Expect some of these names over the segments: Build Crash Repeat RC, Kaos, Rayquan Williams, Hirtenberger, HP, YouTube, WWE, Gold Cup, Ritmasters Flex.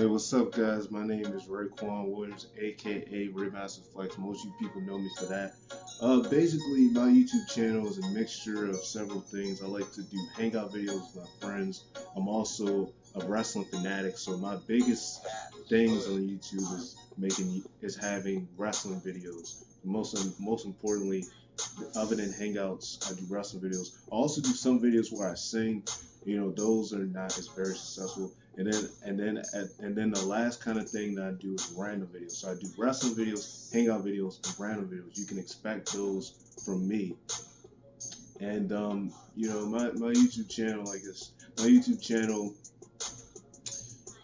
Hey, what's up, guys? My name is Rayquan Williams, aka Ritmasters Flex. Most of you people know me for that. Basically, my YouTube channel is a mixture of several things. I like to do hangout videos with my friends. I'm also a wrestling fanatic, so my biggest things on YouTube is having wrestling videos. Most importantly, other than hangouts, I do wrestling videos. I also do some videos where I sing. You know, those are not as very successful. And then the last kind of thing that I do is random videos. So I do wrestling videos, hangout videos, and random videos. You can expect those from me. And you know, my YouTube channel, I guess my YouTube channel,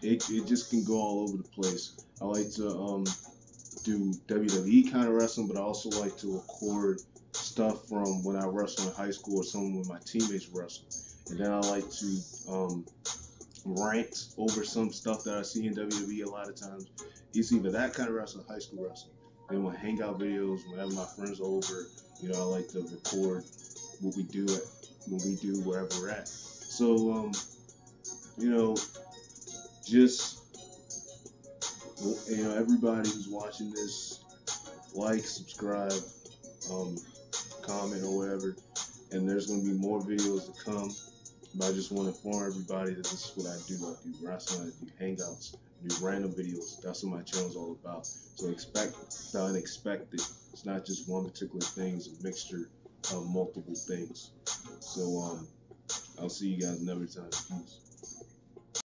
it just can go all over the place. I like to do WWE kind of wrestling, but I also like to record stuff from when I wrestled in high school or someone with my teammates wrestled. And then I like to rant over some stuff that I see in WWE a lot of times. It's either that kind of wrestling, high school wrestling. Then my hangout videos, whenever my friends are over, you know, I like to record what we do wherever we're at. So you know, just everybody who's watching this, like, subscribe, comment or whatever, and there's gonna be more videos to come. But I just want to inform everybody that this is what I do. I do wrestling, I do hangouts, I do random videos. That's what my channel is all about. So expect the unexpected. It's not just one particular thing, it's a mixture of multiple things. So I'll see you guys another time. Peace.